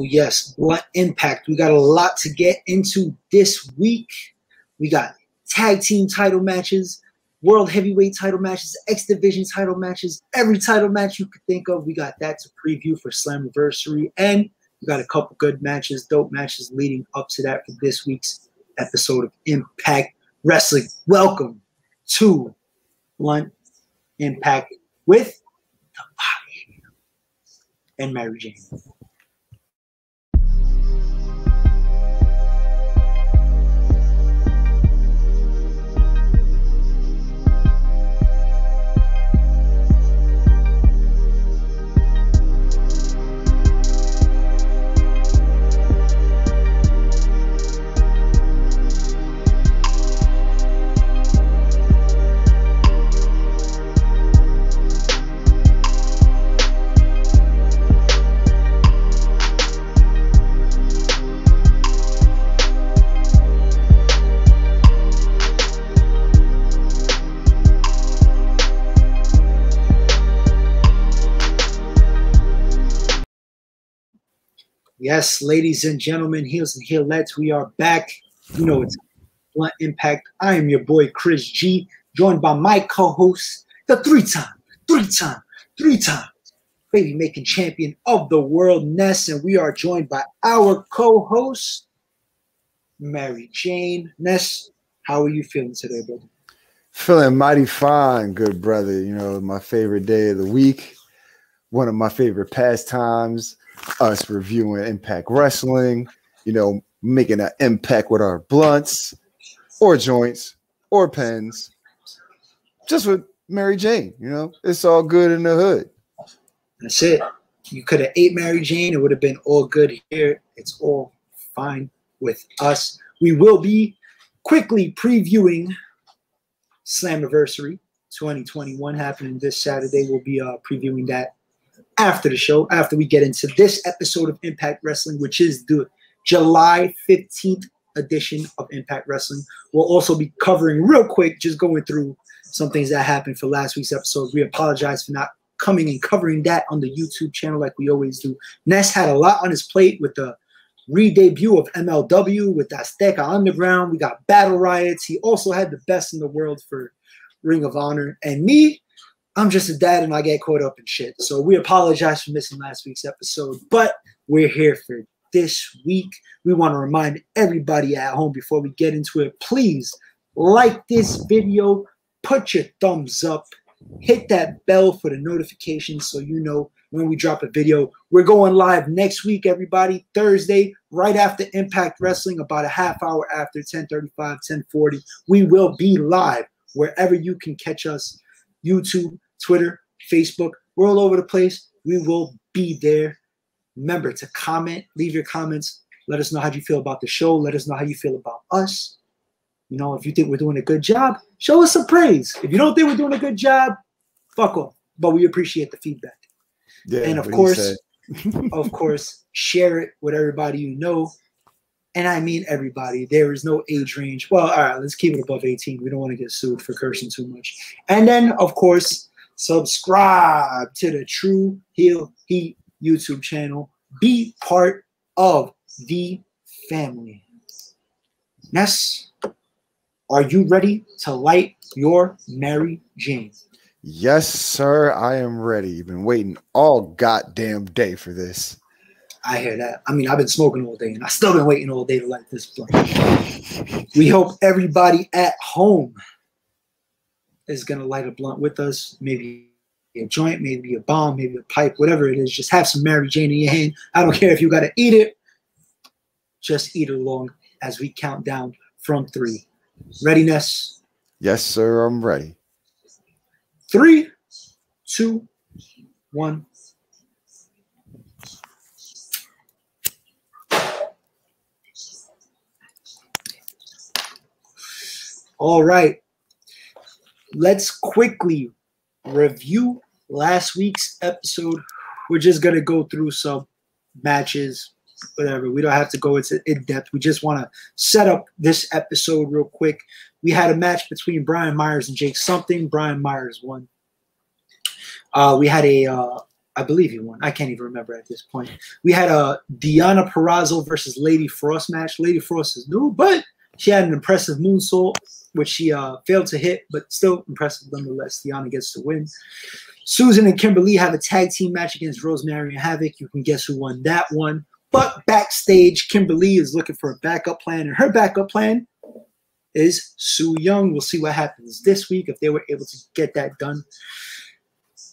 Oh yes, Blunt Impact. We got a lot to get into this week. We got tag team title matches, world heavyweight title matches, X Division title matches, every title match you could think of. We got that to preview for Slammiversary, and we got a couple good matches, dope matches leading up to that for this week's episode of Impact Wrestling. Welcome to Blunt Impact with the Bobby and Mary Jane. Yes, ladies and gentlemen, heels and heelettes, we are back. You know it's Blunt Impact. I am your boy, Chris G, joined by my co-host, the three-time baby-making champion of the world, Ness, and we are joined by our co-host, Mary Jane. Ness, how are you feeling today, brother? Feeling mighty fine, good brother. You know, my favorite day of the week, one of my favorite pastimes. Us reviewing Impact Wrestling, you know, making an impact with our blunts or joints or pens, just with Mary Jane. You know, it's all good in the hood. That's it. You could have ate Mary Jane. It would have been all good here. It's all fine with us. We will be quickly previewing Slammiversary 2021 happening this Saturday. We'll be previewing that after the show, after we get into this episode of Impact Wrestling, which is the July 15th edition of Impact Wrestling. We'll also be covering real quick, just going through some things that happened for last week's episode. We apologize for not coming and covering that on the YouTube channel like we always do. Ness had a lot on his plate with the re-debut of MLW, with Azteca Underground. We got Battle Riots. He also had the best in the world for Ring of Honor. And me, I'm just a dad and I get caught up in shit. So we apologize for missing last week's episode, but we're here for this week. We want to remind everybody at home before we get into it, please like this video, put your thumbs up, hit that bell for the notifications so you know when we drop a video. We're going live next week, everybody, Thursday, right after Impact Wrestling, about a half hour after, 10:35, 10:40. We will be live wherever you can catch us, YouTube, Twitter, Facebook, we're all over the place. We will be there. Remember to comment, leave your comments. Let us know how you feel about the show. Let us know how you feel about us. You know, if you think we're doing a good job, show us some praise. If you don't think we're doing a good job, fuck off. But we appreciate the feedback. Yeah, and of course, share it with everybody you know. And I mean everybody. There is no age range. Well, all right, let's keep it above 18. We don't want to get sued for cursing too much. And then, of course, subscribe to the Tru Heel Heat YouTube channel. Be part of the family. Ness, are you ready to light your Mary Jane? Yes, sir. I am ready. You've been waiting all goddamn day for this. I hear that. I mean, I've been smoking all day, and I've still been waiting all day to light this blunt. We hope everybody at home is going to light a blunt with us. Maybe a joint, maybe a bomb, maybe a pipe, whatever it is. Just have some Mary Jane in your hand. I don't care if you got to eat it. Just eat it along as we count down from 3. Readiness? Yes, sir. I'm ready. 3, 2, 1. All right, let's quickly review last week's episode. We're just going to go through some matches, whatever. We don't have to go into in-depth. We just want to set up this episode real quick. We had a match between Brian Myers and Jake Something. Brian Myers won. We had a I believe he won. I can't even remember at this point. We had a Deonna Purrazzo versus Lady Frost match. Lady Frost is new, but she had an impressive moonsault, which she failed to hit, but still impressive nonetheless. Deonna gets the win. Susan and Kimber Lee have a tag team match against Rosemary and Havoc. You can guess who won that one. But backstage, Kimber Lee is looking for a backup plan, and her backup plan is Su Yung. We'll see what happens this week if they were able to get that done.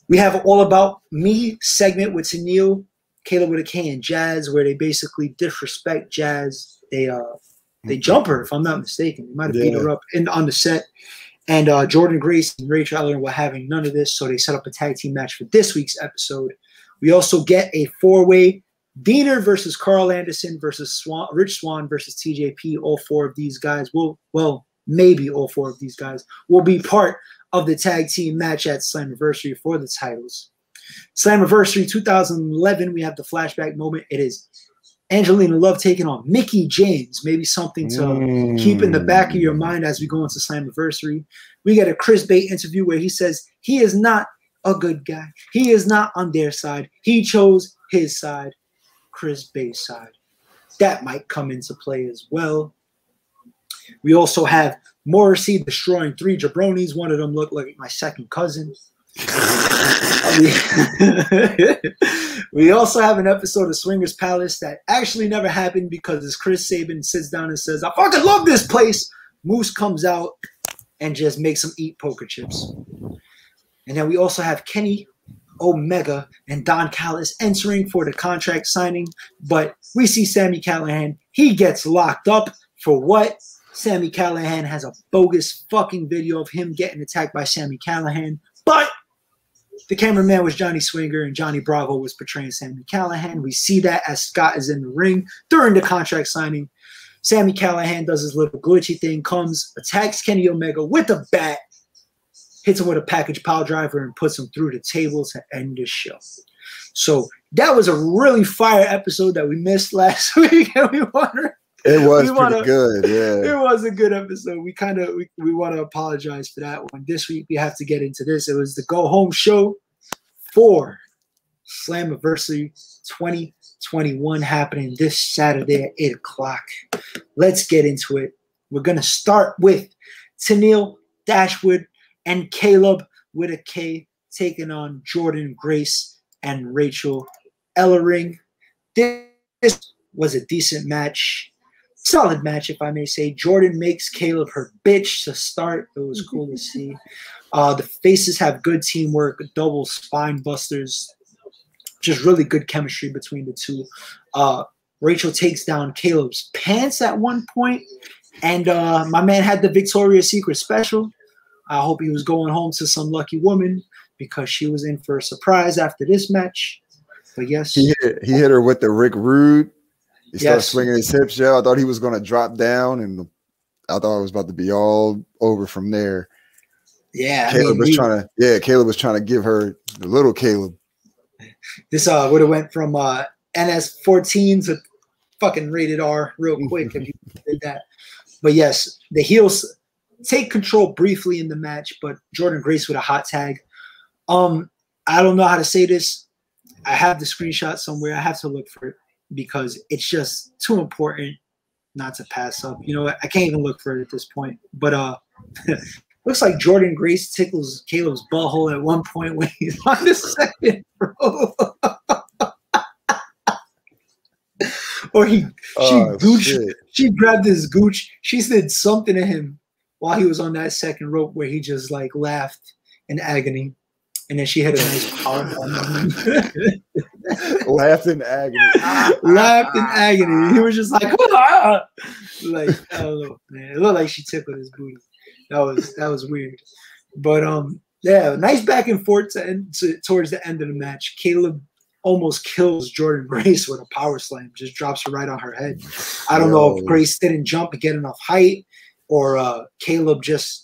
We have an All About Me segment with Tenille, Caleb with a K, and Jazz, where they basically disrespect Jazz. They jump her, if I'm not mistaken. They might have beat her up on the set. And Jordynne Grace and Rachel Ellering were having none of this, so they set up a tag team match for this week's episode. We also get a four-way Diener versus Carl Anderson versus Swan, Rich Swann versus TJP. All four of these guys will, well, maybe all four of these guys will be part of the tag team match at Slammiversary for the titles. Slammiversary 2011, we have the flashback moment. It is Angelina Love taking on Mickie James. Maybe something to keep in the back of your mind as we go into Slammiversary. We get a Chris Bey interview where he says he is not a good guy. He is not on their side. He chose his side. Chris Bey's side. That might come into play as well. We also have Morrissey destroying three jabronis. One of them looked like my second cousin. We also have an episode of Swingers Palace that actually never happened because as Chris Sabin sits down and says, I fucking love this place, Moose comes out and just makes him eat poker chips. And then we also have Kenny Omega and Don Callis entering for the contract signing, but we see Sami Callihan. He gets locked up for what? Sami Callihan has a bogus fucking video of him getting attacked by Sami Callihan, but the cameraman was Johnny Swinger and Johnny Bravo was portraying Sami Callihan. We see that as Scott is in the ring during the contract signing. Sami Callihan does his little glitchy thing, comes, attacks Kenny Omega with a bat, hits him with a package pile driver and puts him through the table to end the show. So that was a really fire episode that we missed last week, and it was pretty good. Yeah, it was a good episode. We kind of we want to apologize for that one. This week we have to get into this. It was the go home show for Slammiversary 2021 happening this Saturday at 8 o'clock. Let's get into it. We're gonna start with Tenille Dashwood and Caleb with a K taking on Jordynne Grace and Rachel Ellering. This was a decent match. Solid match, if I may say. Jordynne makes Caleb her bitch to start. It was cool to see. The faces have good teamwork, double spine busters. Just really good chemistry between the two. Rachel takes down Caleb's pants at one point. And my man had the Victoria's Secret special. I hope he was going home to some lucky woman because she was in for a surprise after this match. But yes. He hit her with the Rick Rude. He started swinging his hips. Yeah, I thought he was going to drop down, and I thought it was about to be all over from there. Yeah. Caleb was trying to give her the little Caleb. This would have went from NS-14 to fucking rated R real quick if you did that. But yes, the heels take control briefly in the match, but Jordynne Grace with a hot tag. I don't know how to say this. I have the screenshot somewhere. I have to look for it because it's just too important not to pass up. You know, I can't even look for it at this point. But looks like Jordynne Grace tickles Caleb's butthole at one point when he's on the second row. Or she grabbed his gooch. She said something to him while he was on that second rope where he just like laughed in agony. And then she hit a nice power on him. Laughed in agony. Laughed in agony. He was just like, ah! Like, I don't know, man. It looked like she tickled his booty. That was weird. But yeah, nice back and forth towards the end of the match. Caleb almost kills Jordynne Grace with a power slam, just drops her right on her head. I don't know if Grace didn't jump and get enough height. Or Caleb just,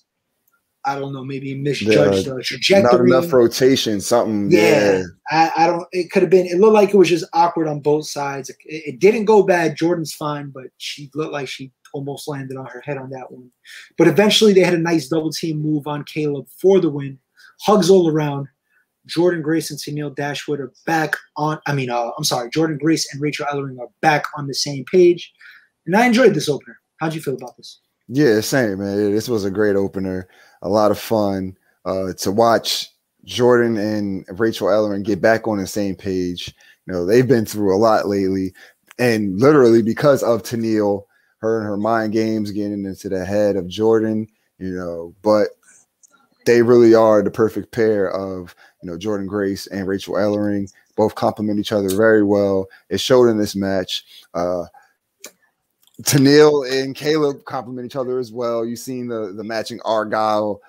I don't know, maybe misjudged the trajectory. Not enough rotation, something. Yeah. I don't, it could have been, it looked like it was just awkward on both sides. It didn't go bad. Jordynne's fine, but she looked like she almost landed on her head on that one. But eventually they had a nice double team move on Caleb for the win. Hugs all around. Jordynne Grace and Tenille Dashwood are back on, Jordynne Grace and Rachel Ellering are back on the same page. And I enjoyed this opener. How'd you feel about this? Yeah, same, man. This was a great opener. A lot of fun to watch Jordynne and Rachel Ellering get back on the same page. You know, they've been through a lot lately. And literally because of Tenille, her and her mind games getting into the head of Jordynne, you know, but they really are the perfect pair of, you know, Jordynne Grace and Rachel Ellering. Both complement each other very well. It showed in this match. Tenille and Caleb complement each other as well. You've seen the matching Argyle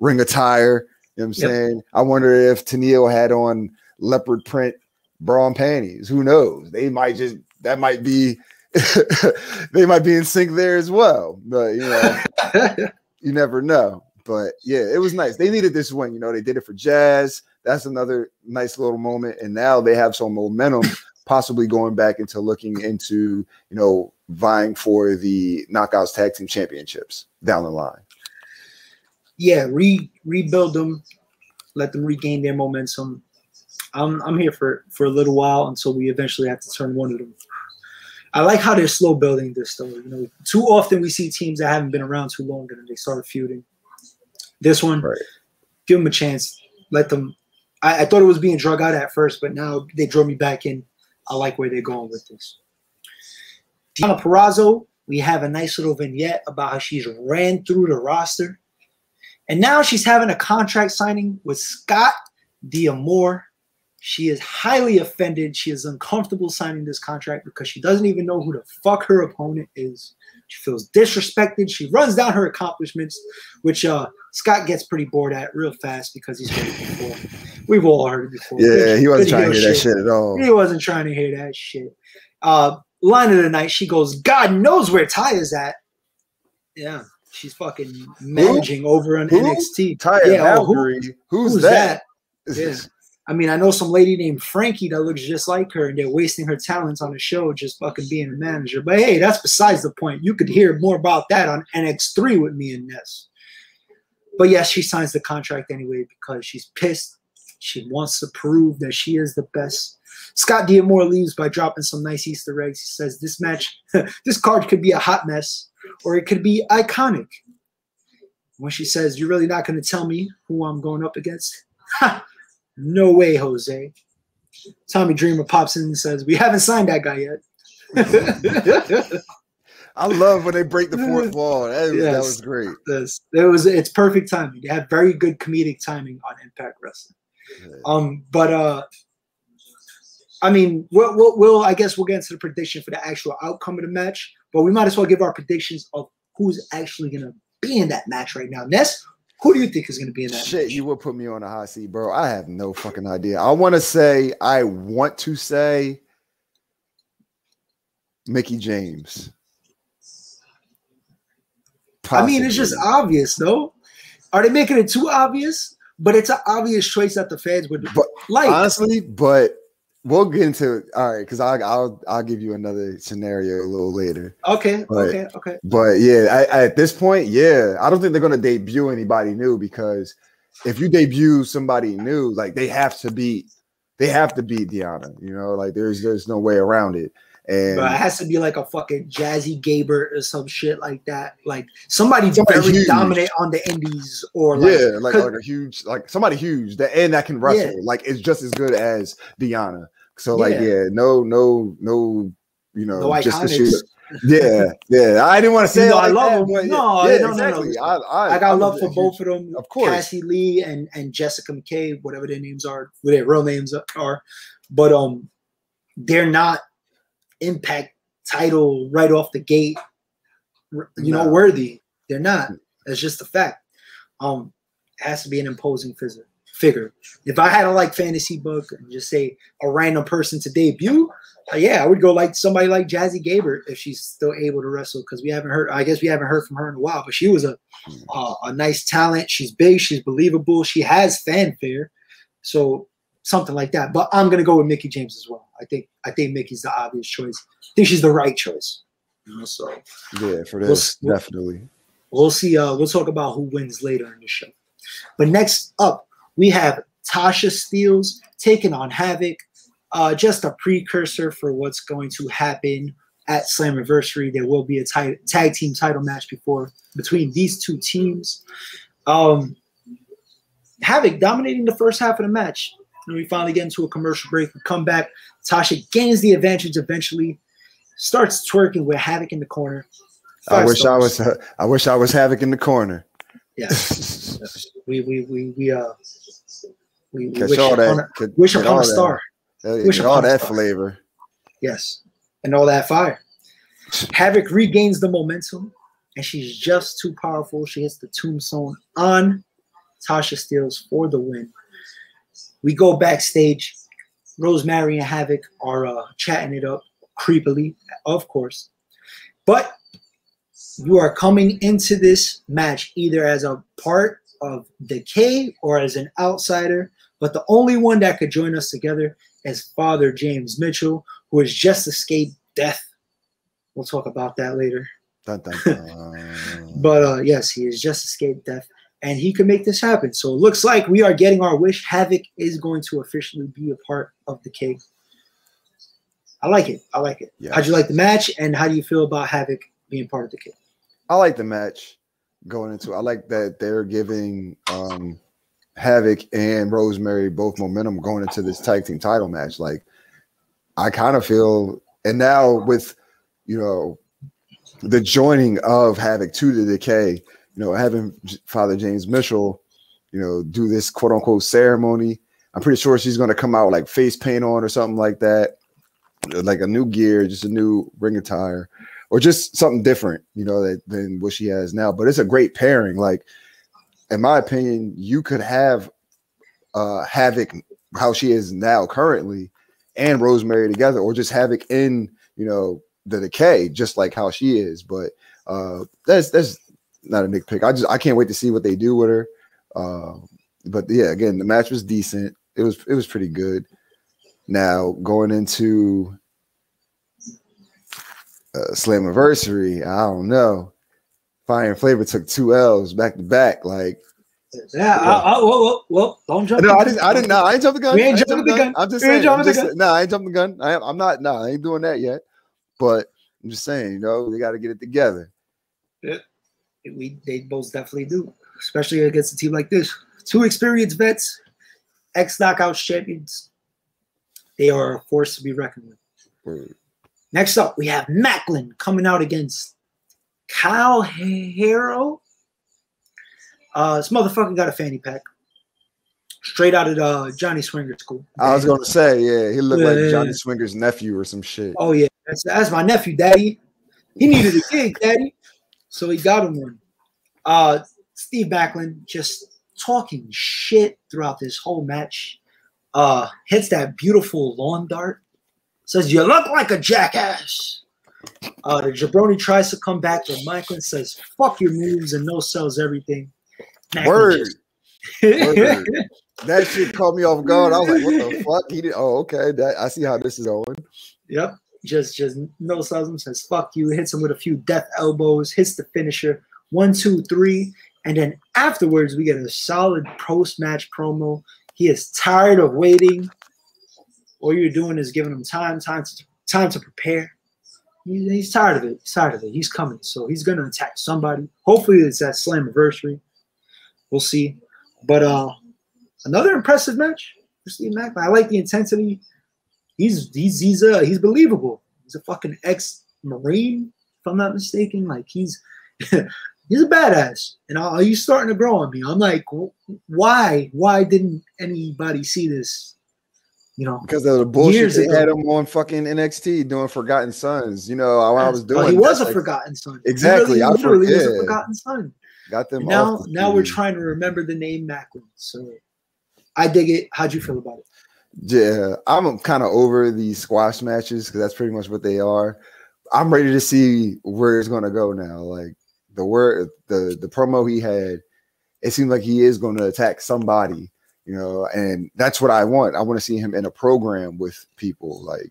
ring attire. You know what I'm saying? I wonder if Tenille had on leopard print bra and panties. Who knows? They might just, that might be, they might be in sync there as well. But, you know, you never know. But yeah, it was nice. They needed this win. You know, they did it for Jazz. That's another nice little moment. And now they have some momentum, possibly going back into looking into, you know, vying for the Knockouts Tag Team Championships down the line. Yeah, rebuild them, let them regain their momentum. I'm here for a little while until we eventually have to turn one of them. I like how they're slow building this though. You know, too often we see teams that haven't been around too long and they start feuding. This one, right. Give them a chance. Let them. I thought it was being drug out at first, but now they drew me back in. I like where they're going with this. Deonna Purrazzo, we have a nice little vignette about how she's ran through the roster. And now she's having a contract signing with Scott D'Amore. She is highly offended. She is uncomfortable signing this contract because she doesn't even know who the fuck her opponent is. She feels disrespected. She runs down her accomplishments, which Scott gets pretty bored at real fast because he's heard it before. We've all heard it before. Yeah, he wasn't trying to hear that shit at all. He wasn't trying to hear that shit. Line of the night, she goes, God knows where Ty is at. Yeah, she's fucking managing over on NXT. Ty Valkyrie. Who's that? Yeah. I mean, I know some lady named Frankie that looks just like her, and they're wasting her talents on the show just fucking being a manager. But hey, that's besides the point. You could hear more about that on NXT with me and Ness. But yes, she signs the contract anyway because she's pissed. She wants to prove that she is the best. Scott D'Amore leaves by dropping some nice Easter eggs. He says this match, this card could be a hot mess, or it could be iconic. When she says, you're really not going to tell me who I'm going up against? Ha! No way, Jose. Tommy Dreamer pops in and says, we haven't signed that guy yet. I love when they break the fourth wall. That was great. It's perfect timing. They had very good comedic timing on Impact Wrestling. Yeah. I guess we'll get into the prediction for the actual outcome of the match, but we might as well give our predictions of who's actually going to be in that match right now. Ness, who do you think is going to be in that match? You would put me on a hot seat, bro. I have no fucking idea. I want to say Mickie James. Possibly. I mean, it's just obvious, though. Are they making it too obvious? But it's an obvious choice that the fans would like. Honestly, but we'll get into it. All right, because I'll give you another scenario a little later. Okay, okay. But yeah, at this point, yeah, I don't think they're going to debut anybody new because if you debut somebody new, like they have to beat Deonna. You know, like there's no way around it. And bro, it has to be like a fucking Jazzy Gaber or some shit like that. Like somebody very huge. Dominant on the indies or like. Yeah, like a huge, like somebody huge that can wrestle. Yeah. Like it's just as good as Deonna. So like, no, you know, no just the shooter. Yeah. I didn't want to say you know, like I love them. No. I got love for both of them. Of course. Cassie Lee and Jessica McKay, whatever their names are, what their real names are. But they're not Impact title right off the gate, worthy. They're not. That's just a fact. It has to be an imposing figure. If I had to like fantasy book and just say a random person to debut, I would go like somebody like Jazzy Gaber if she's still able to wrestle because we haven't heard from her in a while. But she was a nice talent. She's big. She's believable. She has fanfare. So something like that. But I'm gonna go with Mickie James as well. I think Mickey's the obvious choice. I think she's the right choice. You know, so yeah, for this definitely. We'll see. We'll talk about who wins later in the show. But next up, we have Tasha Steelz taking on Havoc. Just a precursor for what's going to happen at Slammiversary. There will be a tag team title match between these two teams. Havoc dominating the first half of the match. And we finally get into a commercial break. We come back. Tasha gains the advantage eventually. Starts twerking with Havoc in the corner. I wish I was Havoc in the corner. Yeah. We wish upon a star. Wish all that flavor. Yes. And all that fire. Havoc regains the momentum, and she's just too powerful. She hits the tombstone on Tasha Steelz for the win. We go backstage. Rosemary and Havoc are chatting it up creepily, of course. But you are coming into this match either as a part of Decay or as an outsider. But the only one that could join us together is Father James Mitchell, who has just escaped death. We'll talk about that later. Dun, dun, dun. But yes, he has just escaped death. And he can make this happen. So it looks like we are getting our wish. Havoc is going to officially be a part of the cake. I like it. I like it. Yeah. How'd you like the match? And how do you feel about Havoc being part of the cake? I like the match going into it. I like that they're giving Havoc and Rosemary both momentum going into this tag team title match. Like, I kind of feel, and now with, you know, the joining of Havoc to the Decay, you know, having Father James Mitchell, you know, do this quote unquote ceremony. I'm pretty sure she's going to come out with like face paint on or something like that, like a new gear, just a new ring attire, or just something different, you know, than what she has now. But it's a great pairing. Like, in my opinion, you could have Havoc how she is now currently and Rosemary together, or just Havoc in, you know, the Decay, just like how she is. But that's not a big pick. I can't wait to see what they do with her. But yeah, again, the match was decent. It was pretty good. Now going into Slammiversary, I don't know. Fire and Flavor took 2 L's back to back. Like, yeah. Well, don't jump. No, I didn't. I ain't jumping the gun. We ain't jumping the gun. I'm just saying. I ain't jumping the gun. I'm not. No, I ain't doing that yet. But I'm just saying, you know, they got to get it together. Yeah. They both definitely do, especially against a team like this. 2 experienced vets, ex-knockouts champions. They are a force to be reckoned with. Mm. Next up, we have Maclin coming out against Callihan. This motherfucker got a fanny pack. Straight out of Johnny Swinger's school. I was going to say, yeah, he looked like Johnny Swinger's nephew or some shit. Oh, yeah. That's my nephew, daddy. He needed a gig, daddy. So he got him one. Steve Maclin just talking shit throughout this whole match. Hits that beautiful lawn dart. Says, you look like a jackass. The jabroni tries to come back, but Maclin says, fuck your moves, and no-sells everything. Maclin word. Word. That shit caught me off guard. I was like, what the fuck? He did. Oh, okay. I see how this is going. Yep. Just no sells him, says fuck you, hits him with a few death elbows, hits the finisher, 1, 2, 3, and then afterwards we get a solid post-match promo. He is tired of waiting. All you're doing is giving him time to prepare. He's tired of it. He's tired of it. He's coming, so he's gonna attack somebody. Hopefully it's that Slammiversary. We'll see. But another impressive match for Steve Maclin. I like the intensity. He's believable. He's a fucking ex-Marine, if I'm not mistaken. Like, he's a badass. And he's starting to grow on me. I'm like, why didn't anybody see this? You know, because of the bullshit they had him on fucking NXT doing Forgotten Sons. You know, I was doing. Well, he was a Forgotten Son. Exactly, he was a Forgotten Son. Got them. Now we're trying to remember the name Maclin. So I dig it. How'd you feel about it? Yeah, I'm kind of over these squash matches because that's pretty much what they are. I'm ready to see where it's gonna go now. Like the promo he had, it seems like he is going to attack somebody, you know, and that's what I want. I want to see him in a program with people, like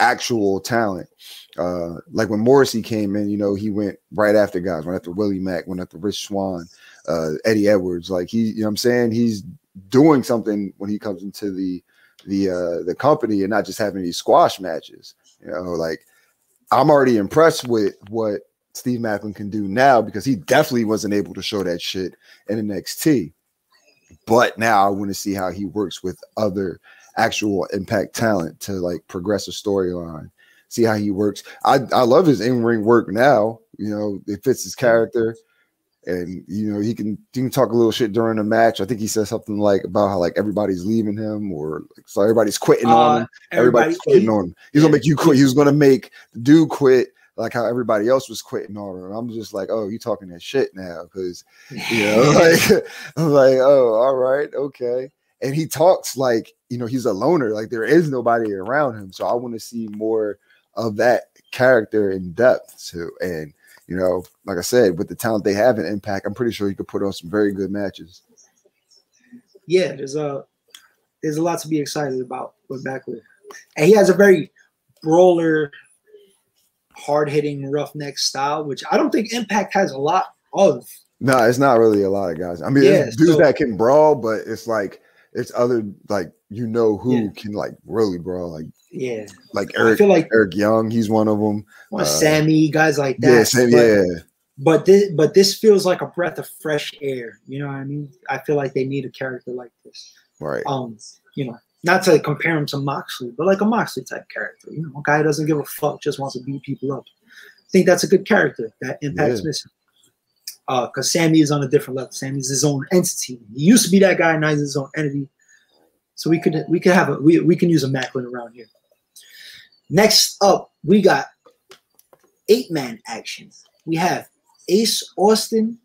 actual talent. Like when Morrissey came in, you know, he went right after guys, went after Willie Mack, went after Rich Swann, Eddie Edwards. Like you know what I'm saying? He's doing something when he comes into the company and not just having these squash matches. You know, like, I'm already impressed with what Steve Maclin can do now, because he definitely wasn't able to show that shit in NXT. But now I want to see how he works with other actual Impact talent to like progress a storyline, see how he works. I love his in-ring work now. You know, it fits his character. And, you know, he can talk a little shit during the match. I think he said something like about how like everybody's leaving him, or like, so everybody's quitting on him. Everybody's quitting on him. He's going to make you quit. He was going to make the dude quit, like how everybody else was quitting on him. And I'm just like, oh, you talking that shit now. Because, you know, like, I'm like, oh, all right, okay. And he talks like, you know, he's a loner. Like, there is nobody around him. So I want to see more of that character in depth too. And, you know, like I said, with the talent they have in Impact, I'm pretty sure you could put on some very good matches. Yeah, there's a lot to be excited about with Maclin. And he has a very brawler, hard-hitting, roughneck style, which I don't think Impact has a lot of. No, it's not really a lot of guys. I mean, there's dudes that can brawl, but it's like, it's other, like, you know who can, like, really brawl, like. Yeah, like Eric. I feel like Eric Young, he's one of them. Sammy, guys like that. Yeah, Sammy. But this feels like a breath of fresh air. You know what I mean? I feel like they need a character like this. Right. You know, not to compare him to Moxley, but like a Moxley type character. You know, a guy who doesn't give a fuck, just wants to beat people up. I think that's a good character that Impact's missing. Because Sammy is on a different level. Sammy's his own entity. He used to be that guy, now he's his own entity. So we can use a Maclin around here. Next up, we got 8-man action. We have Ace Austin,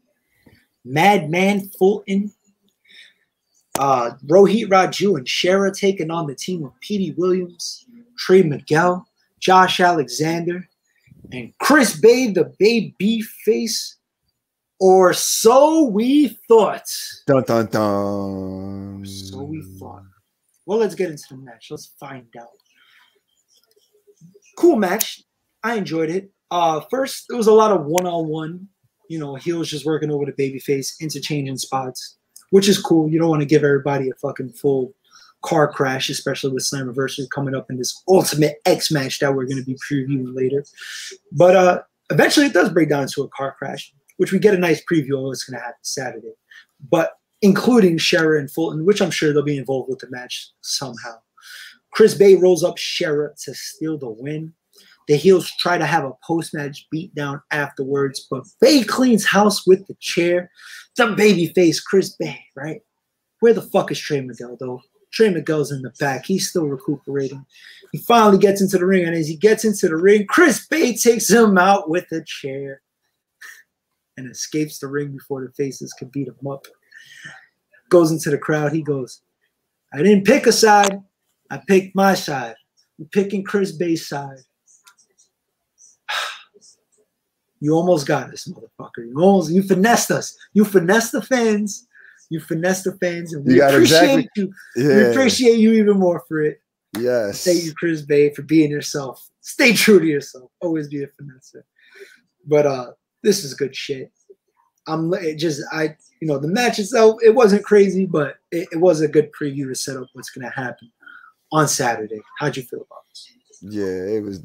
Madman Fulton, Rohit Raju, and Shera taking on the team of Petey Williams, Trey Miguel, Josh Alexander, and Chris Bey, the baby face, or so we thought. Dun, dun, dun. So we thought. Well, let's get into the match. Let's find out. Cool match. I enjoyed it. First, there was a lot of one-on-one. You know, heels just working over the babyface, interchanging spots, which is cool. You don't want to give everybody a fucking full car crash, especially with Slammiversary coming up in this Ultimate X match that we're going to be previewing later. But eventually it does break down into a car crash, which we get a nice preview of what's going to happen Saturday. But including Shera and Fulton, which I'm sure they'll be involved with the match somehow. Chris Bey rolls up Shera to steal the win. The heels try to have a post-match beatdown afterwards, but Bey cleans house with the chair. The babyface Chris Bey, right? Where the fuck is Trey Miguel, though? Trey Miguel's in the back. He's still recuperating. He finally gets into the ring, and as he gets into the ring, Chris Bey takes him out with a chair and escapes the ring before the faces can beat him up. Goes into the crowd. He goes, I didn't pick a side. I picked my side. I'm picking Chris Bey's side. You almost got us, motherfucker. You finessed us. You finessed the fans. You finessed the fans. And we appreciate you. Yeah. We appreciate you even more for it. Yes. Thank you, Chris Bey, for being yourself. Stay true to yourself. Always be a finesser. But this is good shit. You know, the match itself, it wasn't crazy, but it was a good preview to set up what's going to happen on Saturday. How'd you feel about this? Yeah,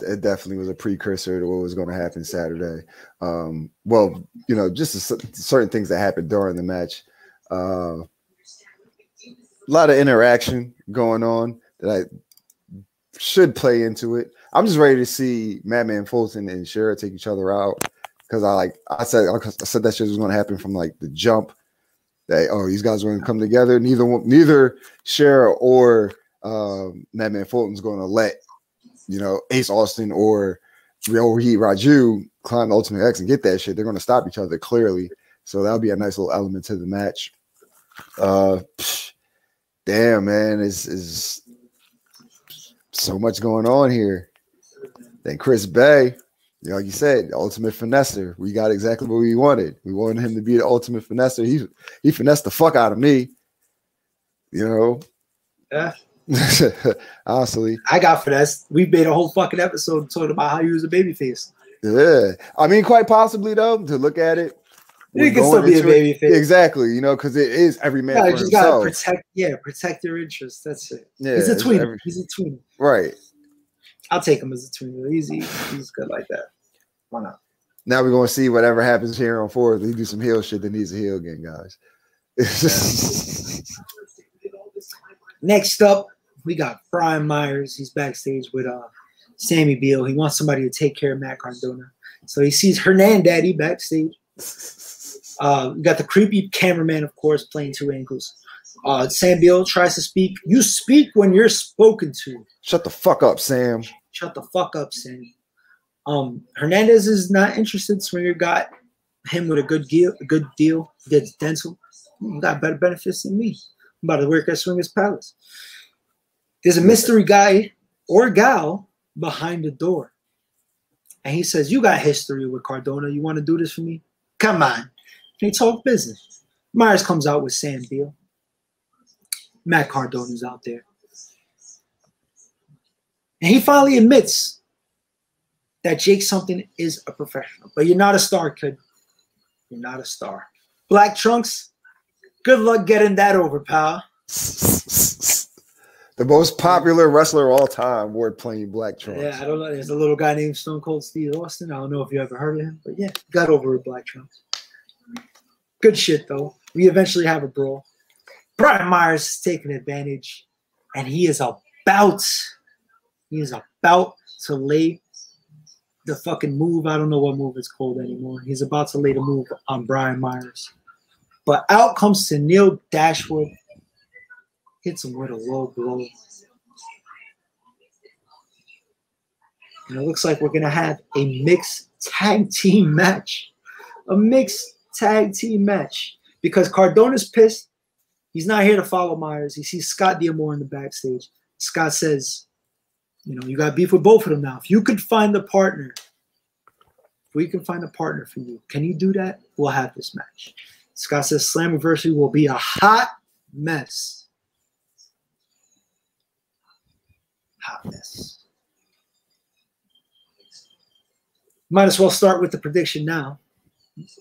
it definitely was a precursor to what was going to happen Saturday. Well, you know, just certain things that happened during the match. A lot of interaction going on that I should play into it. I'm just ready to see Madman Fulton and Shera take each other out. Because I said that shit was going to happen from like the jump. That these guys are going to come together. Neither Shera or Madman Fulton's going to let Ace Austin or Rohit Raju climb the Ultimate X and get that shit. They're going to stop each other clearly. So that'll be a nice little element to the match. Damn, man, is so much going on here. Then Chris Bey. Like you said, ultimate finesser. We got exactly what we wanted. We wanted him to be the ultimate finesser. He finessed the fuck out of me. You know? Yeah. Honestly. I got finessed. We made a whole fucking episode talking about how he was a babyface. Yeah. I mean, quite possibly, though, to look at it, You can still be a baby face. Exactly, you know, because it is every man. Yeah, you just gotta protect, protect your interests. That's it. Yeah, he's a tweener. He's a tweener. Right. I'll take him as a tweener. He's good like that. Why not? Now we're gonna see whatever happens here on fourth. We do some heel shit that needs a heel again, guys. Next up, we got Brian Myers. He's backstage with Sammy Beal. He wants somebody to take care of Matt Cardona. So he sees Hernandez backstage. We got the creepy cameraman, of course, playing two angles. Sam Beal tries to speak. You speak when you're spoken to. Shut the fuck up, Sam. Shut the fuck up, Sam. Hernandez is not interested. So when you got him with a good deal, he gets dental. You got better benefits than me. I'm about to work at Swingers Palace. There's a mystery guy or gal behind the door. And he says, you got history with Cardona. You want to do this for me? Come on. They talk business. Myers comes out with Sam Beal. Matt Cardona's out there. And he finally admits that Jake something is a professional. But you're not a star, kid. You're not a star. Black Trunks, good luck getting that over, pal. The most popular wrestler of all time, Ward playing Black Trunks. Yeah, I don't know. There's a little guy named Stone Cold Steve Austin. I don't know if you ever heard of him, but yeah, got over with Black Trunks. Good shit, though. We eventually have a brawl. Brian Myers is taking advantage, and he is about to lay the fucking move. I don't know what move it's called anymore. He's about to lay the move on Brian Myers. But out comes Tenille Dashwood. Hits him with a low blow. And it looks like we're going to have a mixed tag team match. A mixed tag team match. Because Cardona's pissed. He's not here to follow Myers. He sees Scott D'Amore in the backstage. Scott says, you know, you got beef with both of them now. If you could find a partner, if we can find a partner for you, can you do that? We'll have this match. Scott says Slammiversary will be a hot mess. Hotness. Might as well start with the prediction now.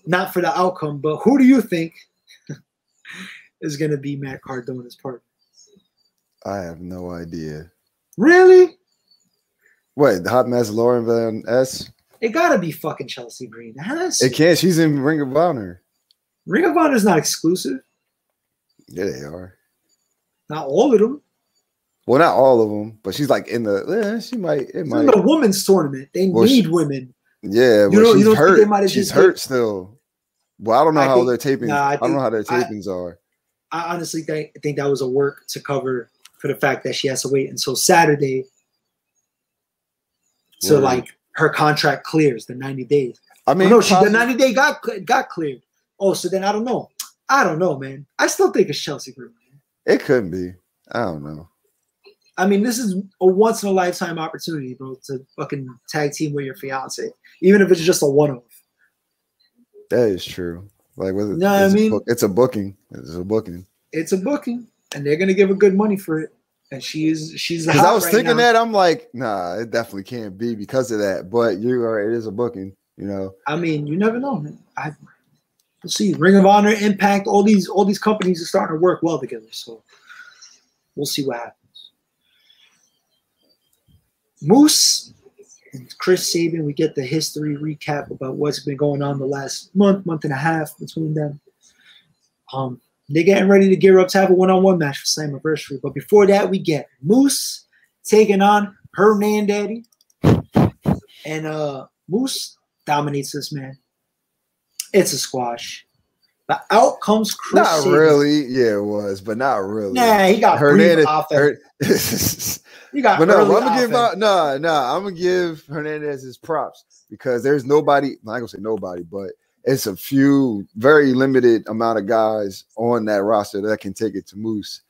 Not for the outcome, but who do you think is going to be Matt Cardona's partner? I have no idea. Really? Wait, the hot mess Lauren Van S? It got to be fucking Chelsea Green. It can't. She's in Ring of Honor. Ring of Honor is not exclusive. Yeah, they are. Not all of them. Well, not all of them, but she's like in the. She's in the women's tournament. They need women. Yeah, but she's hurt. She's hurt still. Well, I don't know how they're taping. I don't know how their tapings are. I honestly think that was a work to cover for the fact that she has to wait until Saturday. So like her contract clears the 90 days. I mean, the 90 day got cleared. Oh, so then I don't know. I don't know, man. I still think it's Chelsea Green. It could be. I don't know. I mean, this is a once in a lifetime opportunity, bro, to fucking tag team with your fiance, even if it's just a one-off. That is true. Like, with it's a booking. It's a booking. It's a booking, and they're gonna give her good money for it. And she's. Because I was thinking that I'm like, nah, it definitely can't be because of that. But you are. It is a booking. You know. I mean, you never know, man. We'll see. Ring of Honor, Impact, all these companies are starting to work well together. So we'll see what happens. Moose and Chris Sabin, we get the history recap about what's been going on the last month and a half between them. They're getting ready to gear up to have a one-on-one match for Slammiversary. But before that, we get Moose taking on Hernandez. And Moose dominates this man. It's a squash. But out comes Chris Sabin. Not really. Yeah, it was, but not really. Nah, he got Hernandez off of it. You got I'm gonna give Hernandez his props because there's nobody. I'm not gonna say nobody, but it's a few very limited amount of guys on that roster that can take it to Moose.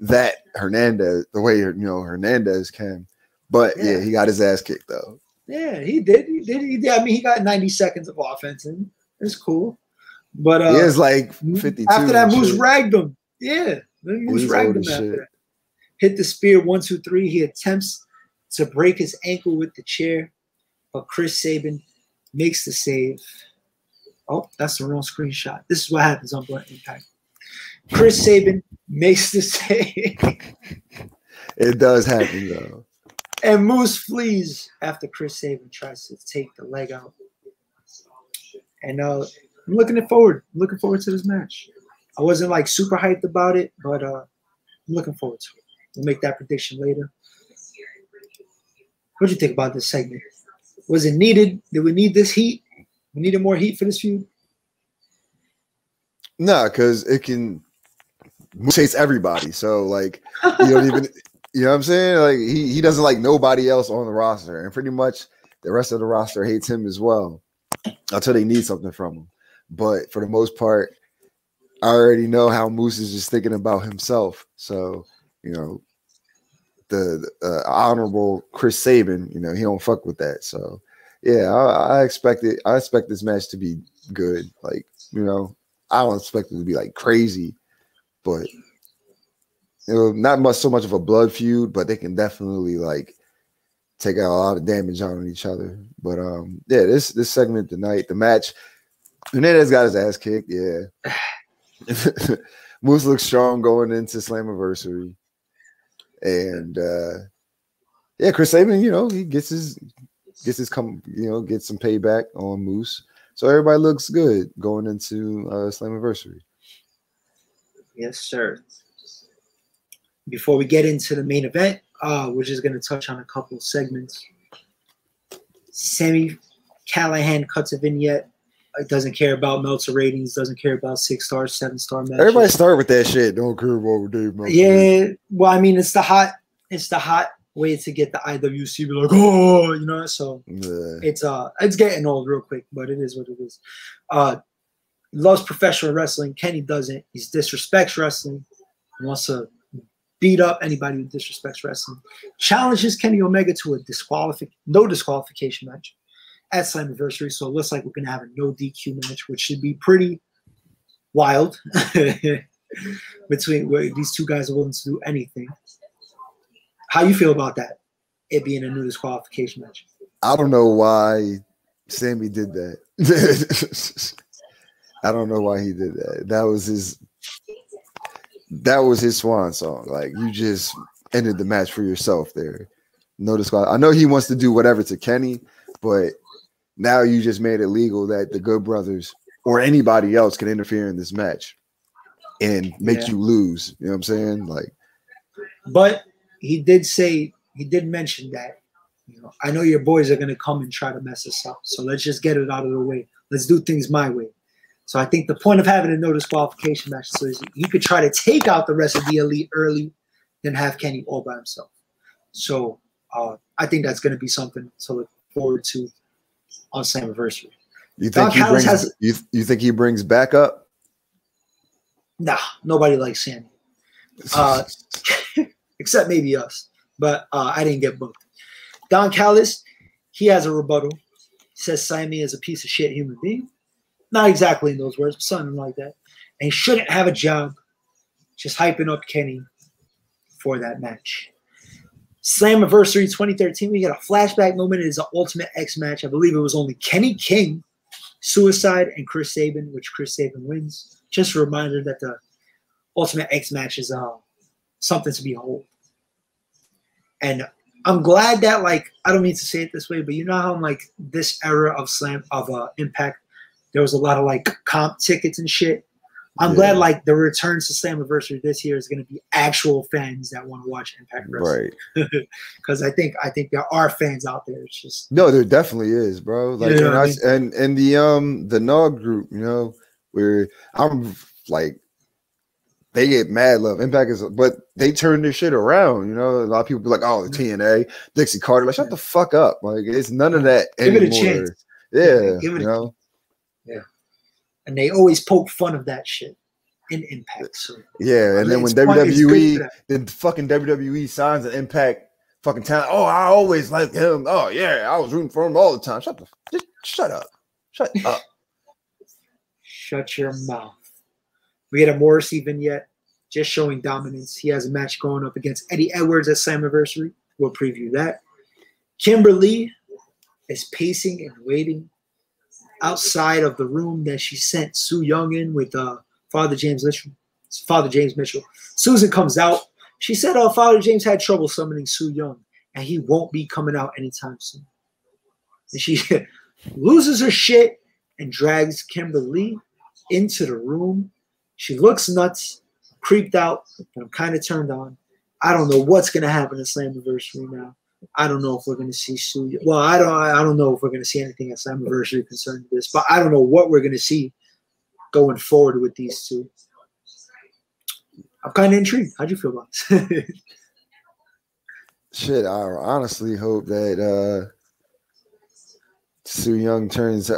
That Hernandez, the way Hernandez can, but yeah, he got his ass kicked though. Yeah, he did. I mean, he got 90 seconds of offense, and it's cool. But he is like 52 after that. Moose ragged him. Yeah, Moose ragged him after that. Hit the spear, 1, 2, 3. He attempts to break his ankle with the chair, but Chris Sabin makes the save. Oh, that's the wrong screenshot. This is what happens on Blunt Impact. Chris Sabin makes the save. It does happen, though. And Moose flees after Chris Sabin tries to take the leg out. And I'm looking forward to this match. I wasn't like super hyped about it, but I'm looking forward to it. We'll make that prediction later. What do you think about this segment? Was it needed? Did we need this heat? We needed more heat for this feud? Nah, because it can chase everybody. So like you don't even you know what I'm saying? Like he doesn't like nobody else on the roster, and pretty much the rest of the roster hates him as well until they need something from him. But for the most part, I already know how Moose is just thinking about himself. So, you know, the honorable Chris Sabin, you know, he don't fuck with that. So, yeah, I expect this match to be good. Like, you know, I don't expect it to be like crazy, but you know, not much so much of a blood feud, but they can definitely like take out a lot of damage on each other. But yeah, this segment tonight, the match, Hernandez got his ass kicked. Yeah. Moose looks strong going into Slammiversary. And yeah, Chris Sabin, you know, he gets some payback on Moose. So everybody looks good going into Slammiversary. Yes, sir. Before we get into the main event, we're just going to touch on a couple of segments. Sami Callihan cuts a vignette. It doesn't care about Meltzer ratings. Doesn't care about 6-star, 7-star matches. Everybody start with that shit. Don't care what we do. Yeah, well, I mean, it's the hot way to get the IWC. Be like, oh, you know. So yeah. It's getting old real quick, but it is what it is. Loves professional wrestling. Kenny doesn't. He disrespects wrestling. He wants to beat up anybody who disrespects wrestling. Challenges Kenny Omega to a no disqualification match at Slammiversary, so it looks like we're going to have a no DQ match, which should be pretty wild between where these two guys are willing to do anything. How you feel about that, it being a new disqualification match? I don't know why Sami did that. I don't know why he did that. That was his swan song. Like, you just ended the match for yourself there. No disqual. I know he wants to do whatever to Kenny, but now you just made it legal that the Good Brothers or anybody else can interfere in this match and make you lose. You know what I'm saying? Like, but he did mention that, you know, I know your boys are gonna come and try to mess us up. So let's just get it out of the way. Let's do things my way. So I think the point of having a no disqualification match so is you could try to take out the rest of the elite early, then have Kenny all by himself. So I think that's gonna be something to look forward to on Slammiversary. You think he brings back up? Nah, nobody likes Sami, except maybe us. But I didn't get booked. Don Callis, he has a rebuttal. He says Sami is a piece of shit human being. Not exactly in those words, but something like that. And he shouldn't have a job. Just hyping up Kenny for that match. Slammiversary 2013, we got a flashback moment. It is an Ultimate X match. I believe it was only Kenny King, Suicide, and Chris Sabin, which Chris Sabin wins. Just a reminder that the Ultimate X match is something to behold. And I'm glad that, like, I don't mean to say it this way, but you know how, like, this era of Impact, there was a lot of, like, comp tickets and shit. I'm glad, like, the returns to Slammiversary this year is going to be actual fans that want to watch Impact Wrestling. Right. Because I think there are fans out there. It's just no, there definitely is, bro. Like, you know and, I mean? and the Nog group, you know, where I'm like, they get mad love. Impact is, but they turn their shit around. You know, a lot of people be like, oh, the TNA, Dixie Carter, like, shut the fuck up. Like, it's none of that anymore. Give it a chance. Yeah, give it you know? Yeah. And they always poke fun of that shit in Impact. So, yeah, and then when WWE, then fucking WWE signs an Impact fucking talent. Oh, I always liked him. Oh yeah, I was rooting for him all the time. Just shut up. Shut up. Shut your mouth. We had a Morrissey vignette just showing dominance. He has a match going up against Eddie Edwards at Slammiversary. We'll preview that. Kimber Lee is pacing and waiting. outside of the room that she sent Su Yung in with Father James Mitchell. Susan comes out. She said, oh, Father James had trouble summoning Su Yung, and he won't be coming out anytime soon. And she loses her shit and drags Kimber Lee into the room. She looks nuts, creeped out, and I'm kind of turned on. I don't know what's going to happen at Slammiversary now. I don't know if we're going to see Su Yung. Well, I don't know if we're going to see anything at Slammiversary concerning this, but I don't know what we're going to see going forward with these two. I'm kind of intrigued. How'd you feel about this? Shit, I honestly hope that Su Yung turns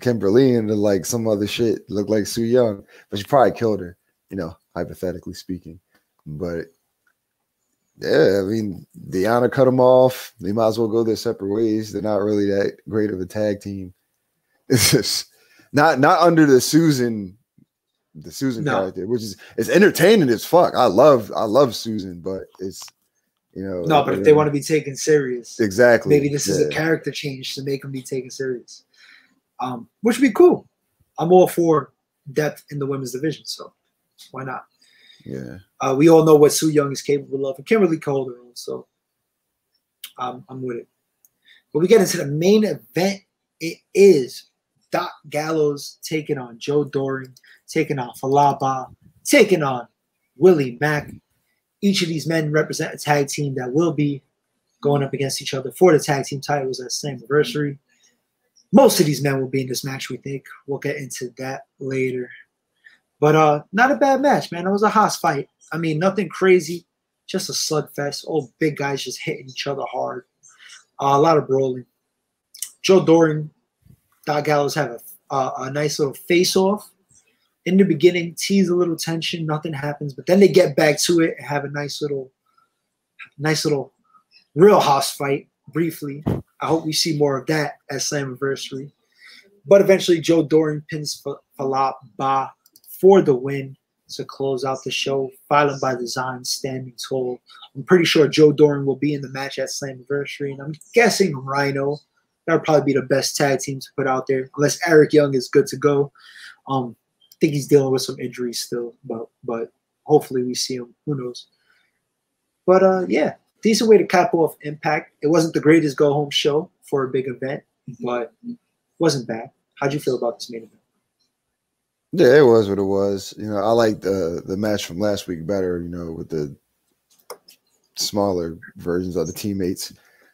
Kimber Lee into like some other shit, look like Su Yung, but she probably killed her, you know, hypothetically speaking. But yeah, I mean, Deonna cut them off. They might as well go their separate ways. They're not really that great of a tag team. It's just not under the Susan character, which is entertaining as fuck. I love Susan, but it's, you know, no, but if they want to be taken serious, exactly, maybe this is a character change to make them be taken serious, which would be cool. I'm all for depth in the women's division, so why not? Yeah, we all know what Su Yung is capable of, and Kimber Lee called her own, so I'm with it. But we get into the main event. It is Doc Gallows taking on Joe Doring, taking on Falaba, taking on Willie Mack. Each of these men represent a tag team that will be going up against each other for the tag team titles at Slammiversary. Most of these men will be in this match, we think. We'll get into that later. But not a bad match, man. It was a hot fight. I mean, nothing crazy, just a slugfest. All big guys just hitting each other hard. A lot of brawling. Joe Doring, Doc Gallows have a nice little face-off. In the beginning, tease a little tension, nothing happens, but then they get back to it and have a nice little real house fight briefly. I hope we see more of that at Slammiversary. But eventually, Joe Doring pins Falaba for the win to close out the show. Violent by Design, standing tall. I'm pretty sure Joe Doring will be in the match at Slammiversary, and I'm guessing Rhino. That would probably be the best tag team to put out there, unless Eric Young is good to go. I think he's dealing with some injuries still, but hopefully we see him. Who knows? But, yeah, decent way to cap off Impact. It wasn't the greatest go-home show for a big event, but wasn't bad. How'd you feel about this main event? Yeah, it was what it was. You know, I liked the match from last week better, you know, with the smaller versions of the teammates.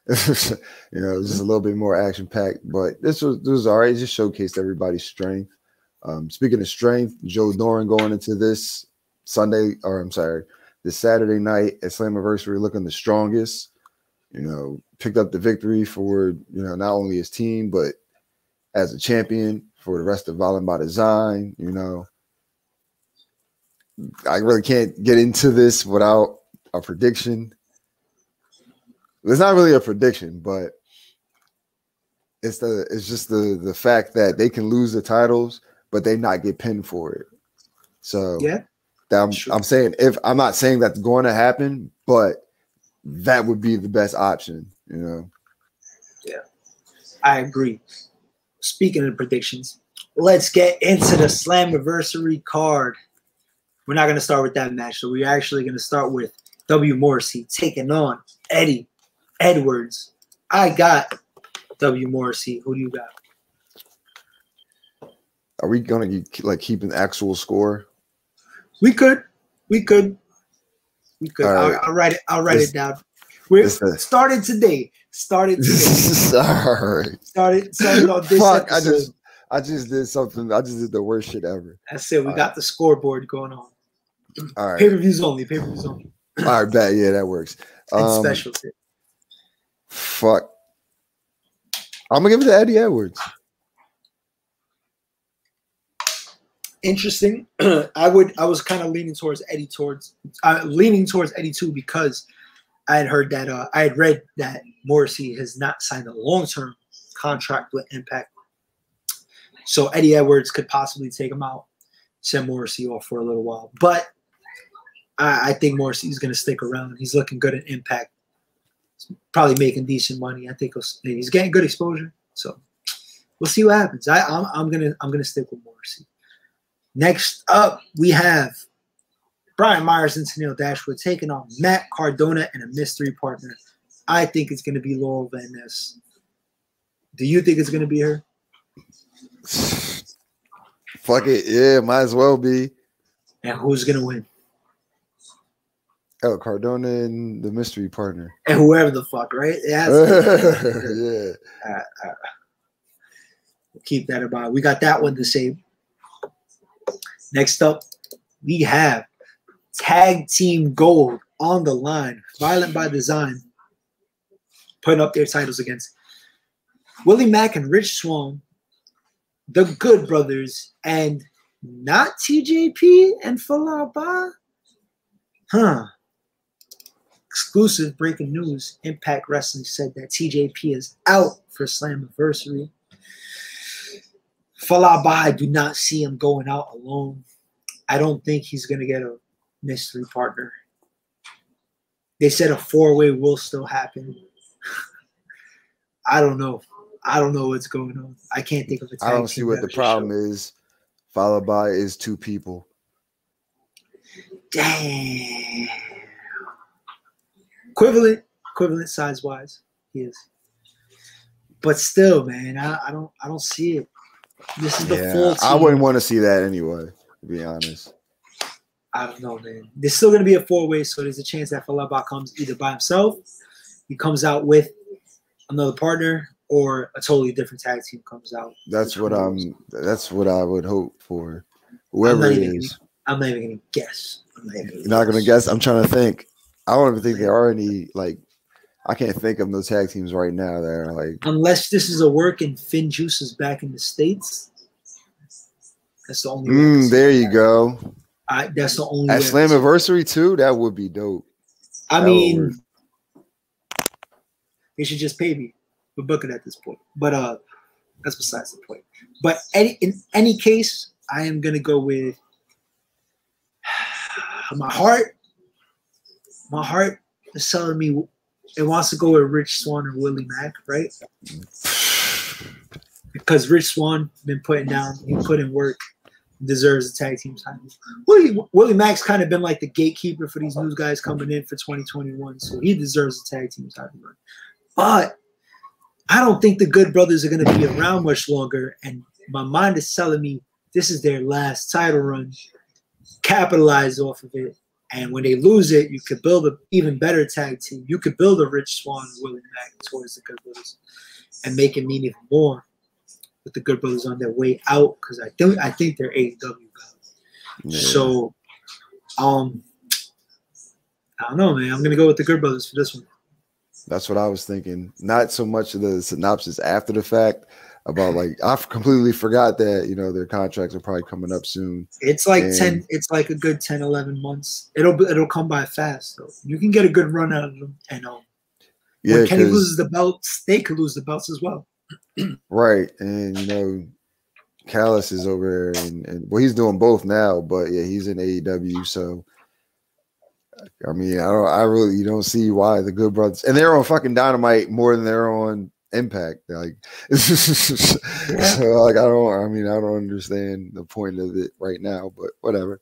You know, it was just a little bit more action-packed. But this was all right. It just showcased everybody's strength. Speaking of strength, Joe Doring going into this Saturday night at Slammiversary looking the strongest. You know, picked up the victory for, you know, not only his team, but as a champion for the rest of Violent by Design. You know, I really can't get into this without a prediction. It's not really a prediction, but it's just the fact that they can lose the titles, but they not get pinned for it. So yeah, I'm saying, if I'm not saying that's going to happen, but that would be the best option, you know. Yeah, I agree. Speaking of predictions, let's get into the Slammiversary card. We're not going to start with that match, so we're actually going to start with W. Morrissey taking on Eddie Edwards. I got W. Morrissey. Who do you got? Are we gonna like keep an actual score? We could. Right. I'll write it down. We started today. Sorry. Started on this. Fuck, I just did something. I just did the worst shit ever. That's it. We got the scoreboard going on. All right. Pay-per-views only. All right, bet. Yeah, that works. And specialty. Fuck. I'm going to give it to Eddie Edwards. Interesting. I was kind of leaning towards Eddie too, because I had heard that I had read that Morrissey has not signed a long-term contract with Impact. So Eddie Edwards could possibly take him out, send Morrissey off for a little while. But I think Morrissey's going to stick around. He's looking good at Impact. Probably making decent money. I think he's getting good exposure. So We'll see what happens. I'm gonna stick with Morrissey. Next up, we have Brian Myers and Tenille Dashwood taking on Matt Cardona and a mystery partner. I think it's gonna be Laurel Van Ness. Do you think it's gonna be her? Fuck it, yeah, might as well be. And who's gonna win? Oh, Cardona and the mystery partner. And whoever the fuck, right? Yeah. Yeah. We'll keep that in mind. We got that one the same. Next up, we have Tag Team Gold on the line. Violent by Design putting up their titles against Willie Mack and Rich Swann, the Good Brothers, and not TJP and Falaba. Huh. Exclusive breaking news. Impact Wrestling said that TJP is out for Slammiversary. Falaba, I do not see him going out alone. I don't think he's going to get a mystery partner. They said a four-way will still happen. I don't know. I don't know what's going on. I can't think of a tag. I don't see what the problem is. Falaba is two people. Damn. Equivalent size-wise, he is. But still, man, I don't see it. This is the full team. I wouldn't want to see that anyway, to be honest. I don't know, man. There's still going to be a four-way, so there's a chance that Falaba comes either by himself, he comes out with another partner, or a totally different tag team comes out. That's what I would hope for. Whoever it is. I'm not even going to guess. You're not going to guess? I'm trying to think. I don't even think there are any, like, I can't think of no tag teams right now that are like. Unless this is a work and Finn Juice is back in the States. That's the only way. There you go. That's the only way. At Slammiversary, too, that would be dope. I mean, they should just pay me for booking at this point. But that's besides the point. But in any case, I am going to go with my heart. My heart is telling me it wants to go with Rich Swann or Willie Mack, right? Because Rich Swann been putting down, he put in work, deserves the tag team title. Willie Mack's kind of been like the gatekeeper for these new guys coming in for 2021, so he deserves the tag team title. But I don't think the Good Brothers are going to be around much longer, and my mind is telling me this is their last title run. Capitalize off of it. And when they lose it, you could build an even better tag team. You could build a Rich Swann and Willie Mack towards the Good Brothers and make it mean even more with the Good Brothers on their way out, because I think they're AEW guys. Yeah. So, I don't know, man. I'm going to go with the Good Brothers for this one. That's what I was thinking. Not so much of the synopsis after the fact about, like, I completely forgot that, you know, their contracts are probably coming up soon. It's like 10, it's like a good 10, 11 months. It'll come by fast, though. You can get a good run out of them. And yeah, when Kenny loses the belts, they could lose the belts as well. Right. And, you know, Callis is over there. And well, he's doing both now, but, yeah, he's in AEW, so. I mean, I really don't see why the Good Brothers, and they're on fucking Dynamite more than they're on Impact. Like, so, like, I don't understand the point of it right now, but whatever.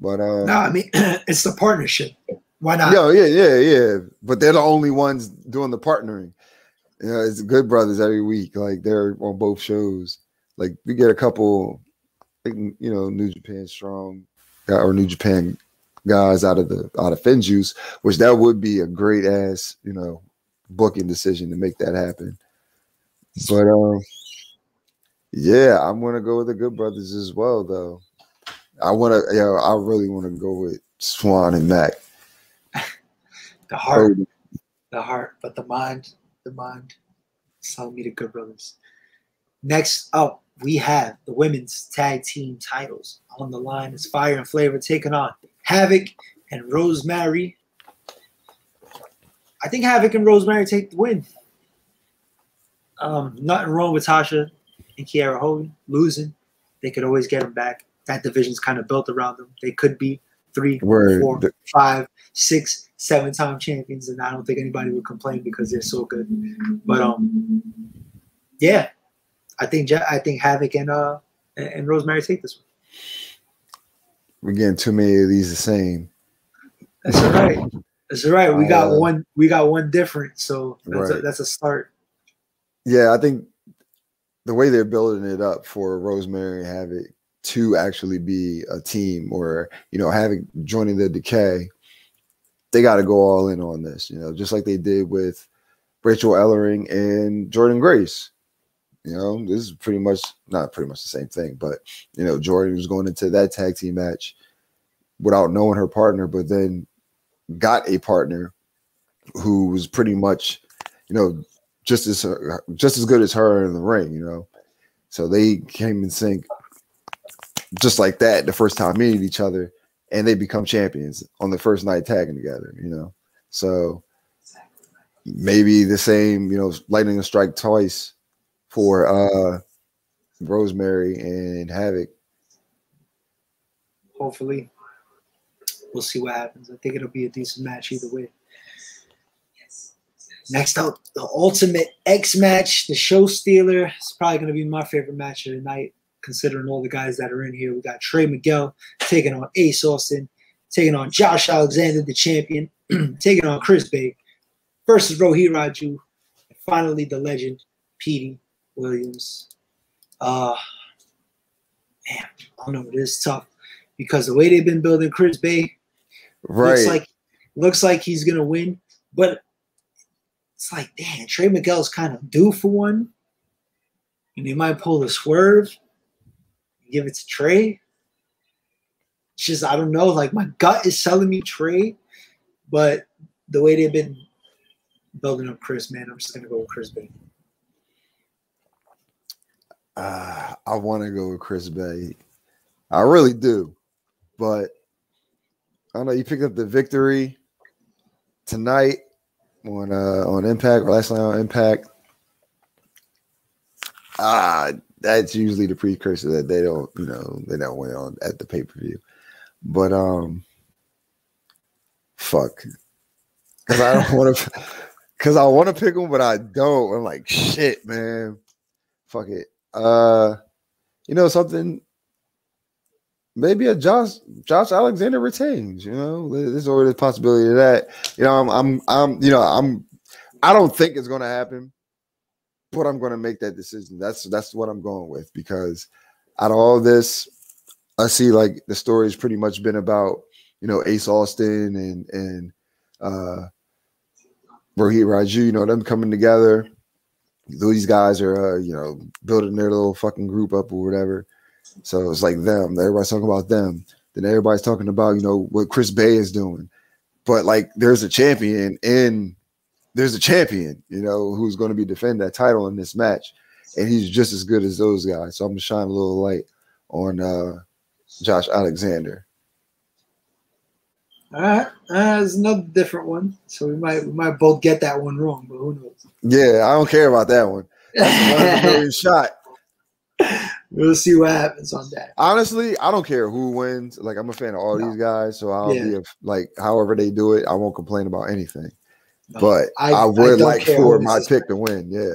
But no, I mean, it's the partnership. Why not? Yeah. But they're the only ones doing the partnering. You know, it's Good Brothers every week. Like, they're on both shows. Like, we get a couple, you know, New Japan Strong or New Japan guys out of Finn Juice, which that would be a great ass, you know, booking decision to make that happen. But yeah, I'm gonna go with the Good Brothers as well, though. I really wanna go with Swann and Mack. The heart, but the mind is telling me the Good Brothers. Next up, we have the women's tag team titles on the line. It's Fire and Flavor taking on Havoc and Rosemary. I think Havoc and Rosemary take the win. Nothing wrong with Tasha and Kiara Hogan losing. They could always get them back. That division's kind of built around them. They could be 3, 4, 5, 6, 7-time champions, and I don't think anybody would complain because they're so good. But yeah, I think Havoc and Rosemary take this one. We're getting too many of these the same. That's all right. That's all right. We got one. We got one different. So that's, right. That's a start. Yeah, I think the way they're building it up for Rosemary and Havoc to actually be a team, or you know, Havoc joining the Decay, they got to go all in on this. You know, just like they did with Rachel Ellering and Jordynne Grace. You know, this is pretty much not pretty much the same thing, but you know, Jordynne was going into that tag team match without knowing her partner, but then got a partner who was pretty much, you know, just as good as her in the ring. You know, so they came in sync just like that the first time meeting each other, and they become champions on the first night tagging together. You know, so maybe the same. You know, lightning strike twice for Rosemary and Havoc. Hopefully. We'll see what happens. I think it'll be a decent match either way. Yes. Next up, the Ultimate X match, the show stealer. It's probably going to be my favorite match of the night, considering all the guys that are in here. We got Trey Miguel taking on Ace Austin, taking on Josh Alexander, the champion, taking on Chris Bey versus Rohit Raju, and finally the legend, Petey Williams. Man, I don't know, this is tough because the way they've been building Chris Bey, right, looks like he's gonna win, but it's like, damn, Trey Miguel's kind of due for one, and they might pull the swerve and give it to Trey. It's just, I don't know, like my gut is telling me Trey, but the way they've been building up Chris, man, I'm just gonna go with Chris Bey. I want to go with Chris Bey. I really do. But I don't know. You picked up the victory tonight on Impact, or last night on Impact. That's usually the precursor that they don't, you know, they don't win on at the pay-per-view. But fuck. Because I don't want to because I want to pick them, but I don't. I'm like, shit, man. Fuck it. You know something? Maybe a Josh Alexander retains. You know, there's always a possibility of that. You know, I don't think it's gonna happen, but I'm gonna make that decision. That's what I'm going with, because out of all this, I see like the story's pretty much been about, you know, Ace Austin and Rohit Raju. You know, them coming together. These guys are, you know, building their little fucking group up or whatever. So it's like them. Everybody's talking about them. Then everybody's talking about, you know, what Chris Bey is doing. But, like, there's a champion, and there's a champion, you know, who's going to be defending that title in this match. And he's just as good as those guys. So I'm going to shine a little light on Josh Alexander. All right, it's another different one. So we might both get that one wrong, but who knows? Yeah, I don't care about that one. That's a shot. We'll see what happens on that. Honestly, I don't care who wins. Like, I'm a fan of all these guys, so I'll be like, however they do it, I won't complain about anything. No, but I would like for my pick to win. Yeah,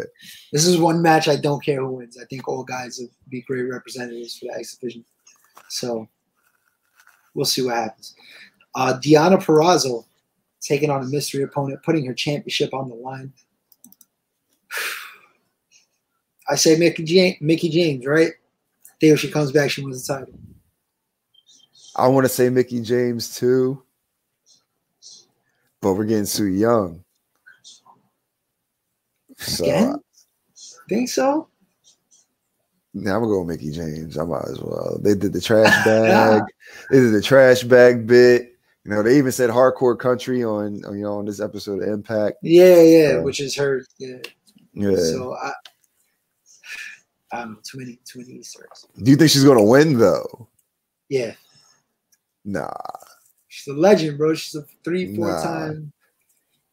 this is one match I don't care who wins. I think all guys will be great representatives for the exhibition. So we'll see what happens. Deonna Purrazzo taking on a mystery opponent, putting her championship on the line. I say Mickie James, right? I think if she comes back, she wins the title. I want to say Mickie James too, but we're getting Su Yung. So again? Think so? Now I'm gonna go with Mickie James. I might as well. They did the trash bag. They did the trash bag bit. You know, they even said hardcore country on you know, on this episode of Impact. Yeah, which is her. Yeah. So I don't know, too many Easter eggs. Do you think she's gonna win though? Yeah. Nah. She's a legend, bro. She's a 3-4 time.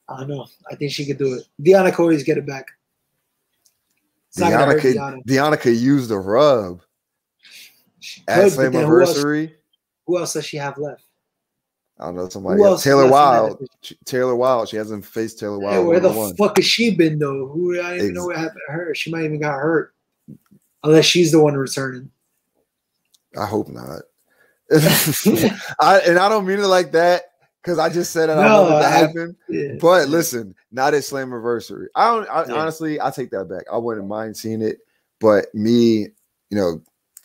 I don't know. I think she could do it. Deonna Corey's get it back. Deonna could use the rub at Slammiversary. Who else does she have left? I don't know, somebody else. Taylor Wilde. Taylor Wilde. She hasn't faced Taylor Wilde. Hey, where the fuck has she been though? I didn't know what happened to her. She might even got hurt. unless she's the one returning. I hope not. I don't mean it like that, because I just said that I wanted to happen. Yeah. But listen, not at Slammiversary. Honestly, I take that back. I wouldn't mind seeing it, but me, you know,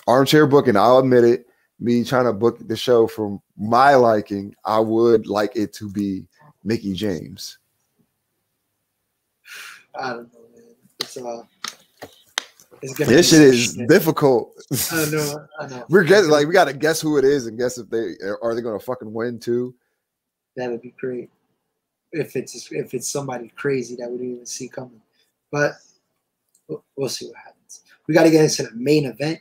armchair booking, I'll admit it, me trying to book the show from my liking, I would like it to be Mickie James. I don't know, man. It's gonna this shit is difficult. I know. We're guessing, like, we got to guess who it is and guess if they going to fucking win too. That would be great. If it's somebody crazy that we didn't even see coming. But we'll see what happens. We got to get into the main event.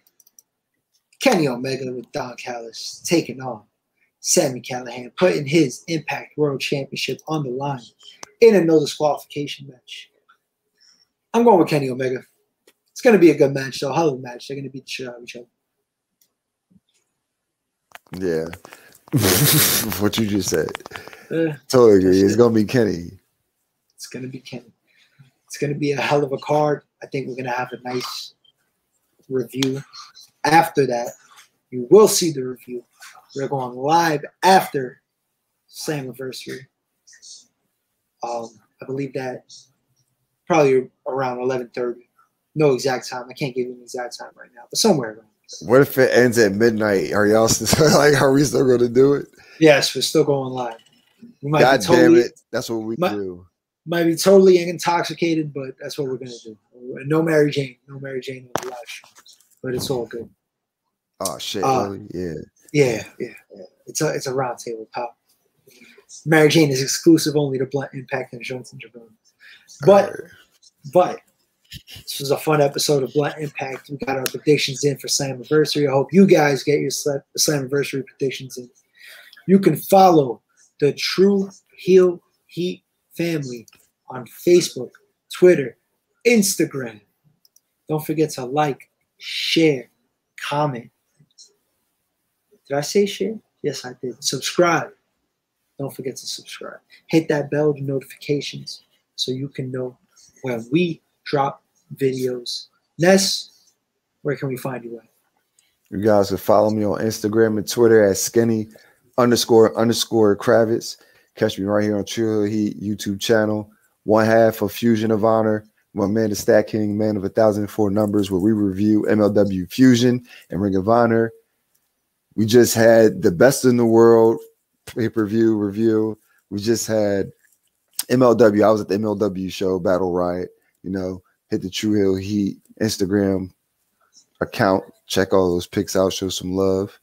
Kenny Omega with Don Callis taking on Sami Callihan, putting his Impact World Championship on the line in a no disqualification match. I'm going with Kenny Omega. It's going to be a good match, though. Hell of a match. They're going to beat the shit out of each other. Yeah. What you just said. Totally agree. It's going to be Kenny. It's going to be Kenny. It's going to be a hell of a card. I think we're going to have a nice review. After that, you will see the review. We're going live after Slammiversary. I believe that probably around 11:30. No exact time. I can't give you an exact time right now, but somewhere around. What if it ends at midnight? Are y'all still like? Are we still going to do it? Yes, we're still going live. We might God be totally, damn it! That's what we do. Might be totally intoxicated, but that's what we're going to do. No Mary Jane. No Mary Jane on the live stream. But it's all good. Oh shit! Really? Yeah. It's a round table pop. Mary Jane is exclusive only to Blunt Impact and Jones and Jabron. But this was a fun episode of Blunt Impact. We got our predictions in for Slammiversary. I hope you guys get your Slammiversary predictions in. You can follow the Tru Heel Heat family on Facebook, Twitter, Instagram. Don't forget to like, share, comment. Did I say share? Yes, I did. Subscribe. Don't forget to subscribe. Hit that bell to notifications so you can know when we drop videos. Ness, where can we find you at? You guys can follow me on Instagram and Twitter at skinny__Kravitz. Catch me right here on Tru Heel Heat YouTube channel. One half of Fusion of Honor. My man, the Stat King, man of 1,004 numbers, where we review MLW Fusion and Ring of Honor. We just had the Best in the World pay-per-view review. We just had MLW. I was at the MLW show, Battle Riot. You know, hit the Tru Heel Heat Instagram account. Check all those pics out. Show some love.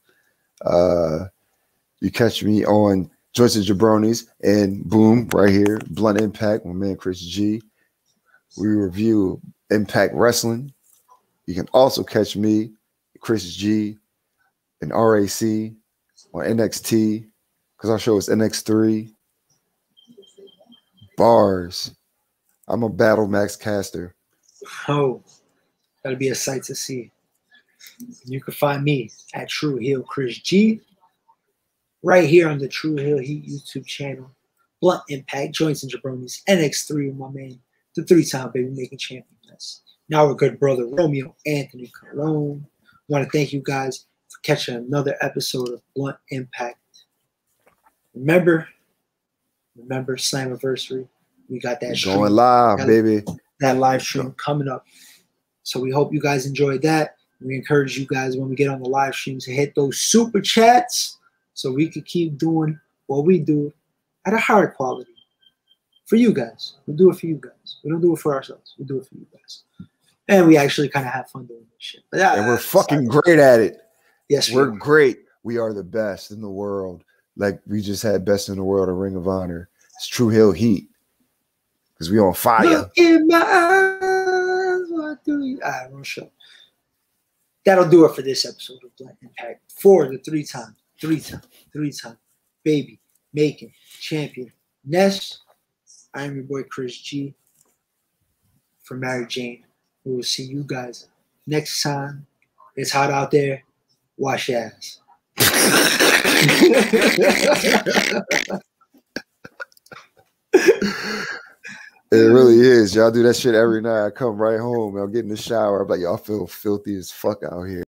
You catch me on Joints and Jabronis and boom, right here, Blunt Impact, my man Chris G. We review Impact Wrestling. You can also catch me, Chris G, and RAC on NXT, because our show is NX3. Bars. I'm a Battle Max caster. Oh, that'll be a sight to see. You can find me at Tru Heel Chris G, right here on the Tru Heel Heat YouTube channel. Blunt Impact, Joints and Jabronis, NX3 with my man, the three-time baby making champions. Now we're good brother Romeo Anthony Colon. I want to thank you guys for catching another episode of Blunt Impact. Remember Slammiversary. We got that stream going live, baby. That live stream coming up. So we hope you guys enjoyed that. We encourage you guys when we get on the live streams to hit those super chats so we can keep doing what we do at a higher quality. For you guys. We'll do it for you guys. We don't do it for ourselves. We do it for you guys. And we actually kind of have fun doing this shit. But and we're fucking great at it. Yes, we're great. We are the best in the world. Like we just had Best in the World, a Ring of Honor. It's Tru Heel Heat. Because we on fire. Look in my eyes. What do you? All right, we'll show. That'll do it for this episode of Blunt Impact. For the three-time baby making champion Ness. I am your boy, Chris G. For Mary Jane, we will see you guys next time. It's hot out there. Wash your ass. It really is. Y'all do that shit every night. I come right home. I'll get in the shower. I'm like, y'all feel filthy as fuck out here.